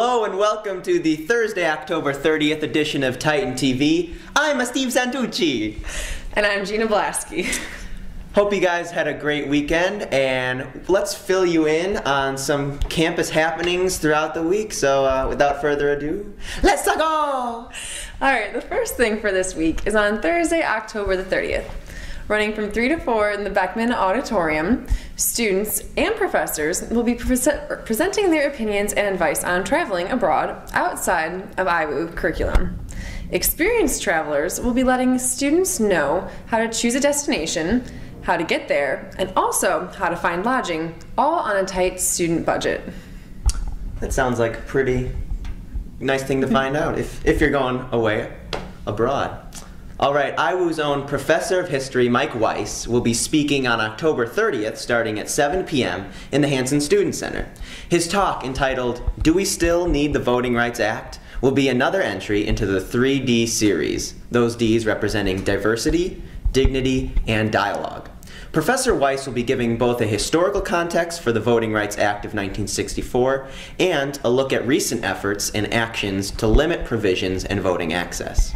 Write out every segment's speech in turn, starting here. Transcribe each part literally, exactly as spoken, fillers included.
Hello and welcome to the Thursday, October thirtieth edition of Titan T V. I'm Steve Santucci. And I'm Gina Blasky. Hope you guys had a great weekend, and let's fill you in on some campus happenings throughout the week. So uh, without further ado, let's go! All right, the first thing for this week is on Thursday, October the thirtieth. Running from three to four in the Beckman Auditorium, students and professors will be pre presenting their opinions and advice on traveling abroad outside of I W U curriculum. Experienced travelers will be letting students know how to choose a destination, how to get there, and also how to find lodging, all on a tight student budget. That sounds like a pretty nice thing to find out if, if you're going away abroad. All right, I W U's own Professor of History, Mike Weiss, will be speaking on October thirtieth starting at seven p m in the Hansen Student Center. His talk, entitled, "Do We Still Need the Voting Rights Act?", will be another entry into the three D series, those Ds representing diversity, dignity, and dialogue. Professor Weiss will be giving both a historical context for the Voting Rights Act of nineteen sixty-four and a look at recent efforts and actions to limit provisions and voting access.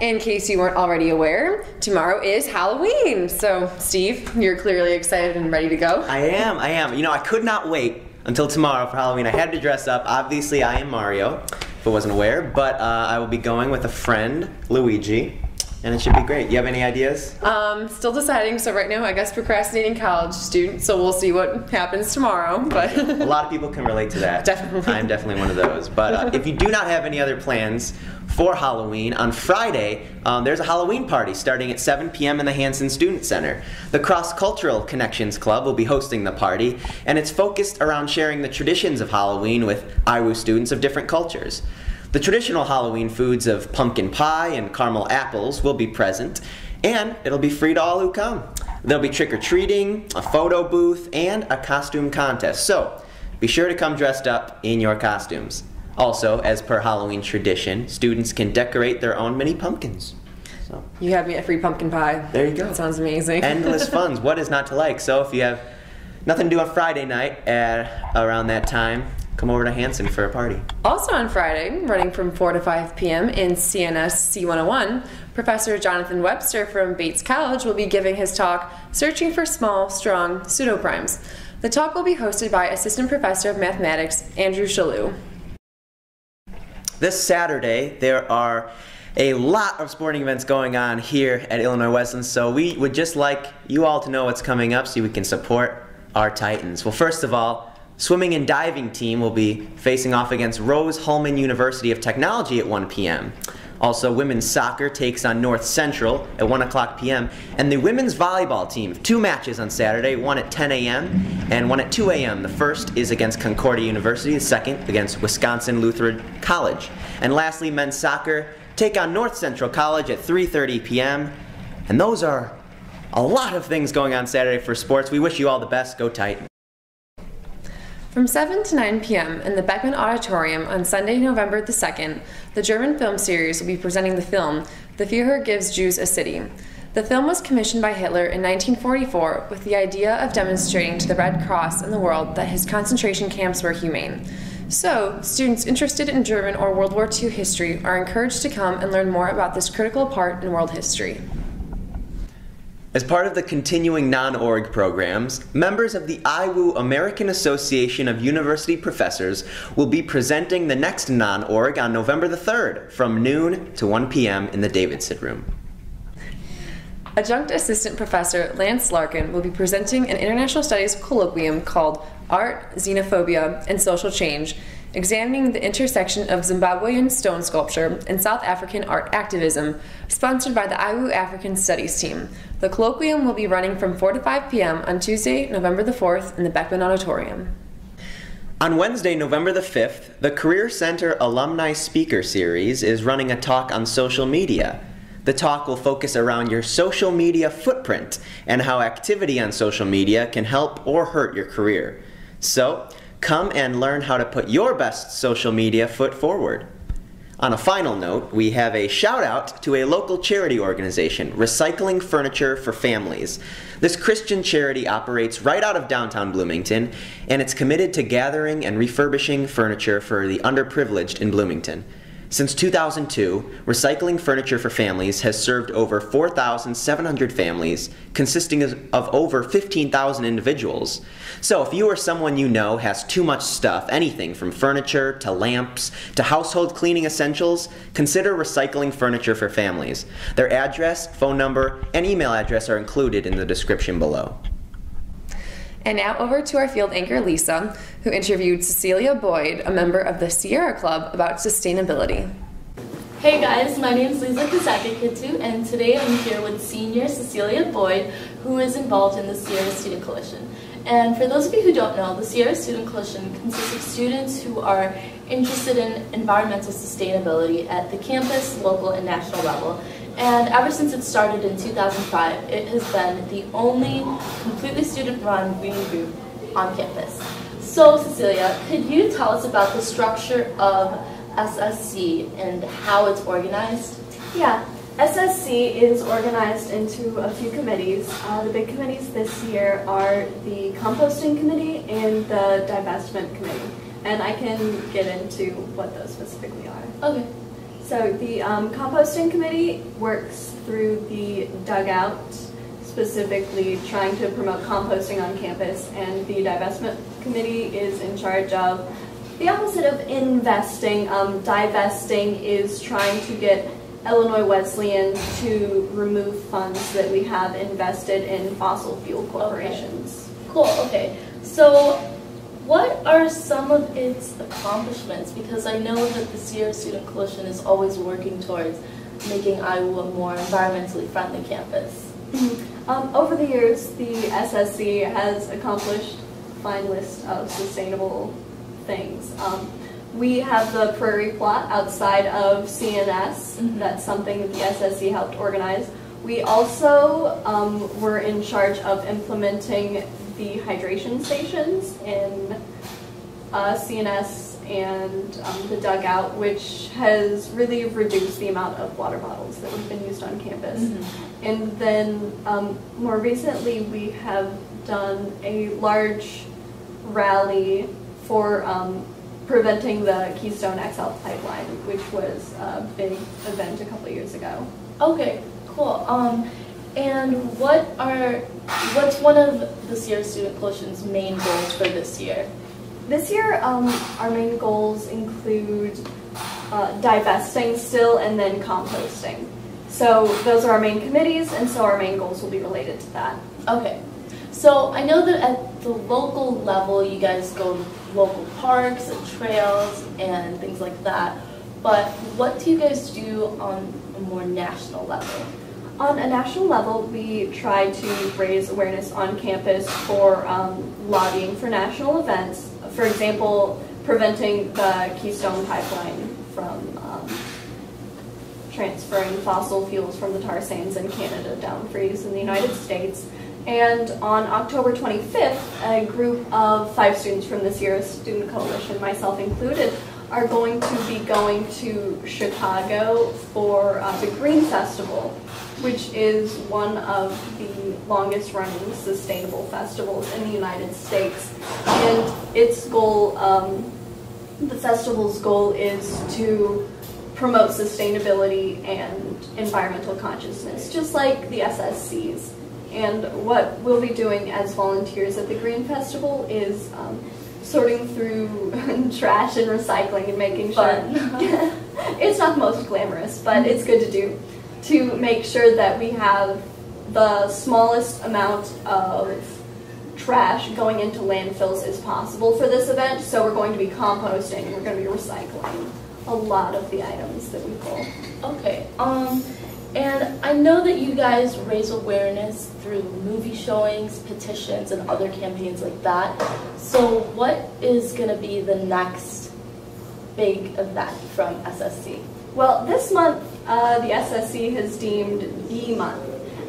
In case you weren't already aware, tomorrow is Halloween. So, Steve, you're clearly excited and ready to go. I am, I am. You know, I could not wait until tomorrow for Halloween. I had to dress up. Obviously, I am Mario, if I wasn't aware, but uh, I will be going with a friend, Luigi, and it should be great. You have any ideas? Um, still deciding, so right now I guess procrastinating college student, so we'll see what happens tomorrow. But a lot of people can relate to that. Definitely. I'm definitely one of those. But uh, if you do not have any other plans for Halloween, on Friday, um, there's a Halloween party starting at seven p m in the Hansen Student Center. The Cross-Cultural Connections Club will be hosting the party, and it's focused around sharing the traditions of Halloween with I W U students of different cultures. The traditional Halloween foods of pumpkin pie and caramel apples will be present, and it'll be free to all who come. There'll be trick-or-treating, a photo booth, and a costume contest, so be sure to come dressed up in your costumes. Also, as per Halloween tradition, students can decorate their own mini pumpkins. So, you had me at free pumpkin pie. There you go. That sounds amazing. Endless funds. What is not to like? So if you have nothing to do on Friday night at around that time, come over to Hansen for a party. Also on Friday, running from four to five p m in C N S C one oh one, Professor Jonathan Webster from Bates College will be giving his talk, "Searching for Small, Strong Pseudoprimes." The talk will be hosted by Assistant Professor of Mathematics Andrew Shalou. This Saturday, there are a lot of sporting events going on here at Illinois Wesleyan, so we would just like you all to know what's coming up so we can support our Titans. Well, first of all, swimming and diving team will be facing off against Rose-Hulman University of Technology at one p m Also, women's soccer takes on North Central at one o'clock p m And the women's volleyball team, two matches on Saturday, one at ten a m and one at two a m The first is against Concordia University, the second against Wisconsin Lutheran College. And lastly, men's soccer take on North Central College at three thirty p m And those are a lot of things going on Saturday for sports. We wish you all the best. Go Titans. From seven to nine p m in the Beckman Auditorium on Sunday, November the second, the German film series will be presenting the film, The Führer Gives Jews a City. The film was commissioned by Hitler in nineteen forty-four with the idea of demonstrating to the Red Cross and the world that his concentration camps were humane. So, students interested in German or World War Two history are encouraged to come and learn more about this critical part in world history. As part of the continuing non-org programs, members of the I W U American Association of University Professors will be presenting the next non-org on November the third from noon to one p m in the Davidson Room. Adjunct Assistant Professor Lance Larkin will be presenting an International Studies Colloquium called Art, Xenophobia, and Social Change, examining the intersection of Zimbabwean stone sculpture and South African art activism, sponsored by the I W U African Studies team. The colloquium will be running from four to five p m on Tuesday, November the fourth, in the Beckman Auditorium. On Wednesday, November the fifth, the Career Center Alumni Speaker Series is running a talk on social media. The talk will focus around your social media footprint and how activity on social media can help or hurt your career. So, come and learn how to put your best social media foot forward. On a final note, we have a shout out to a local charity organization, Recycling Furniture for Families. This Christian charity operates right out of downtown Bloomington, and it's committed to gathering and refurbishing furniture for the underprivileged in Bloomington. Since two thousand two, Recycling Furniture for Families has served over four thousand seven hundred families, consisting of over fifteen thousand individuals. So if you or someone you know has too much stuff, anything from furniture to lamps to household cleaning essentials, consider Recycling Furniture for Families. Their address, phone number, and email address are included in the description below. And now over to our field anchor, Lisa, who interviewed Cecilia Boyd, a member of the Sierra Club, about sustainability. Hey guys, my name is Lisa Kasaki Kitsu, and today I'm here with senior Cecilia Boyd, who is involved in the Sierra Student Coalition. And for those of you who don't know, the Sierra Student Coalition consists of students who are interested in environmental sustainability at the campus, local, and national level. And ever since it started in two thousand five, it has been the only completely student-run green group on campus. So Cecilia, could you tell us about the structure of S S C and how it's organized? Yeah, S S C is organized into a few committees. Uh, the big committees this year are the composting committee and the divestment committee. And I can get into what those specifically are. Okay. So the um, composting committee works through the dugout, specifically trying to promote composting on campus, and the divestment committee is in charge of the opposite of investing. Um, divesting is trying to get Illinois Wesleyan to remove funds that we have invested in fossil fuel corporations. Okay. Cool, okay. So, what are some of its accomplishments? Because I know that the Sierra Student Coalition is always working towards making I W U a more environmentally friendly campus. Mm-hmm. um, over the years, the S S C has accomplished a fine list of sustainable things. Um, we have the prairie plot outside of C N S. Mm-hmm. That's something that the S S C helped organize. We also um, were in charge of implementing the hydration stations in uh, C N S and um, the dugout, which has really reduced the amount of water bottles that have been used on campus. Mm-hmm. And then um, more recently, we have done a large rally for um, preventing the Keystone X L pipeline, which was a big event a couple years ago. Okay, cool. Um, And what are, what's one of the Sierra Student Coalition's main goals for this year? This year, um, our main goals include uh, divesting still and then composting. So those are our main committees, and so our main goals will be related to that. Okay. So I know that at the local level, you guys go to local parks and trails and things like that, but what do you guys do on a more national level? On a national level, we try to raise awareness on campus for um, lobbying for national events. For example, preventing the Keystone Pipeline from um, transferring fossil fuels from the tar sands in Canada down freeze in the United States. And on October twenty-fifth, a group of five students from the Sierra Student Coalition, myself included, are going to be going to Chicago for uh, the Green Festival, which is one of the longest running sustainable festivals in the United States. And its goal, um, the festival's goal is to promote sustainability and environmental consciousness, just like the S S Cs. And what we'll be doing as volunteers at the Green Festival is um, sorting through trash and recycling and making sure it's not the most glamorous, but it's good to do, to make sure that we have the smallest amount of trash going into landfills as possible for this event. So we're going to be composting, and we're going to be recycling a lot of the items that we pull. Okay, um, and I know that you guys raise awareness through movie showings, petitions, and other campaigns like that. So what is going to be the next big event from S S C? Well, this month, uh, the S S C has deemed the month,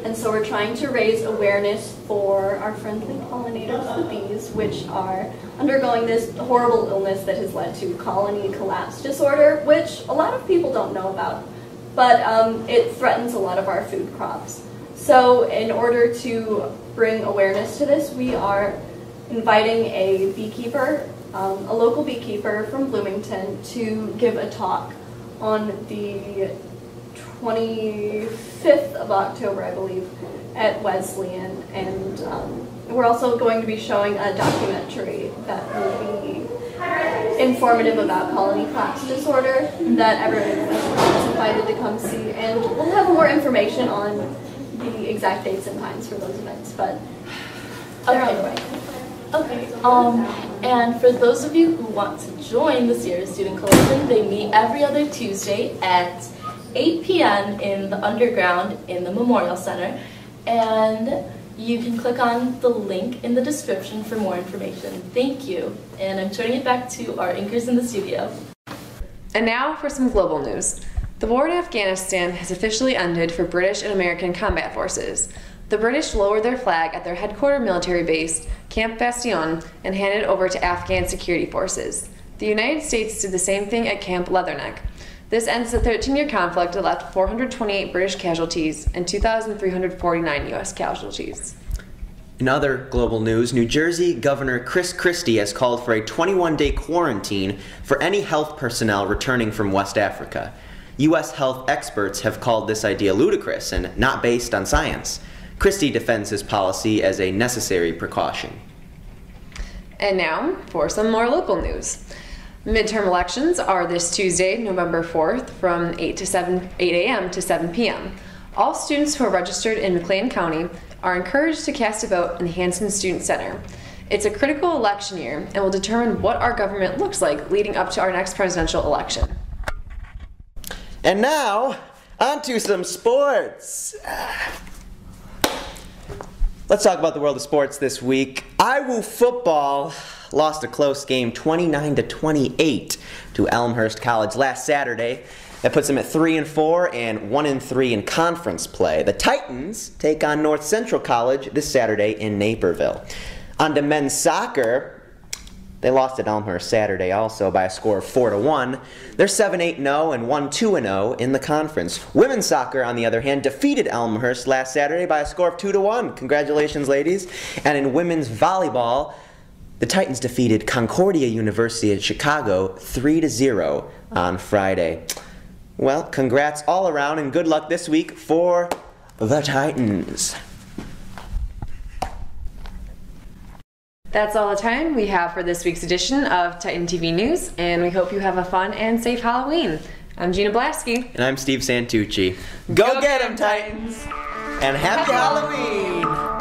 And so we're trying to raise awareness for our friendly pollinators, the bees, which are undergoing this horrible illness that has led to colony collapse disorder, which a lot of people don't know about, but um, it threatens a lot of our food crops. So in order to bring awareness to this, we are inviting a beekeeper, um, a local beekeeper from Bloomington, to give a talk on the twenty-fifth of October, I believe, at Wesleyan, and um, we're also going to be showing a documentary that will be informative about colony collapse disorder that everyone is invited to come see, and we'll have more information on the exact dates and times for those events, but they're on the way. Okay, um, and for those of you who want to join the Sierra Student Coalition, they meet every other Tuesday at eight p m in the underground in the Memorial Center, and you can click on the link in the description for more information. Thank you, and I'm turning it back to our anchors in the studio. And now for some global news. The war in Afghanistan has officially ended for British and American combat forces. The British lowered their flag at their headquarters military base, Camp Bastion, and handed it over to Afghan security forces. The United States did the same thing at Camp Leatherneck. This ends the thirteen year conflict that left four hundred twenty-eight British casualties and two thousand three hundred forty-nine U S casualties. In other global news, New Jersey Governor Chris Christie has called for a twenty-one day quarantine for any health personnel returning from West Africa. U S health experts have called this idea ludicrous and not based on science. Christie defends his policy as a necessary precaution. And now for some more local news. Midterm elections are this Tuesday, November fourth, from eight to seven, eight a m to seven p m All students who are registered in McLean County are encouraged to cast a vote in Hansen Student Center. It's a critical election year and will determine what our government looks like leading up to our next presidential election. And now, on to some sports. Let's talk about the world of sports this week. I W U football lost a close game twenty-nine to twenty-eight to Elmhurst College last Saturday. That puts them at three and four and one and three in conference play. The Titans take on North Central College this Saturday in Naperville. On to men's soccer, they lost at Elmhurst Saturday also by a score of four to one. They're seven eight and oh and one two and oh in the conference. Women's soccer, on the other hand, defeated Elmhurst last Saturday by a score of two to one. Congratulations, ladies. And in women's volleyball, the Titans defeated Concordia University in Chicago three to zero on Friday. Well, congrats all around and good luck this week for the Titans. That's all the time we have for this week's edition of Titan T V News, and we hope you have a fun and safe Halloween. I'm Gina Blasky. And I'm Steve Santucci. Go, Go get 'em, Titans! And happy Halloween!